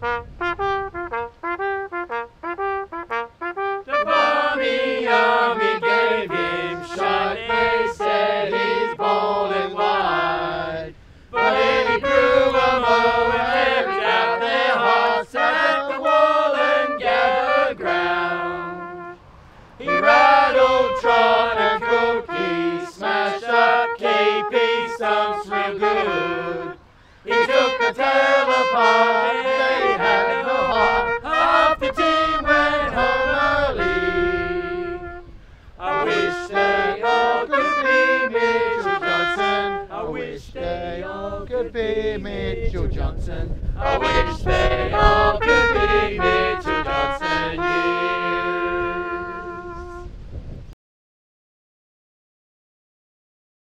The Barmy Army gave him shot. They said he's bold and wide, but he grew a mow and they ripped out their hearts at the wall and gathered ground. He rattled, trod and cookie, smashed up KP stumps real good. He took the tail apart, they had no heart. Half the team went home early. I wish they all could be Mitchell Johnson. I wish they all could be Mitchell Johnson. I wish they all could be Mitchell Johnson.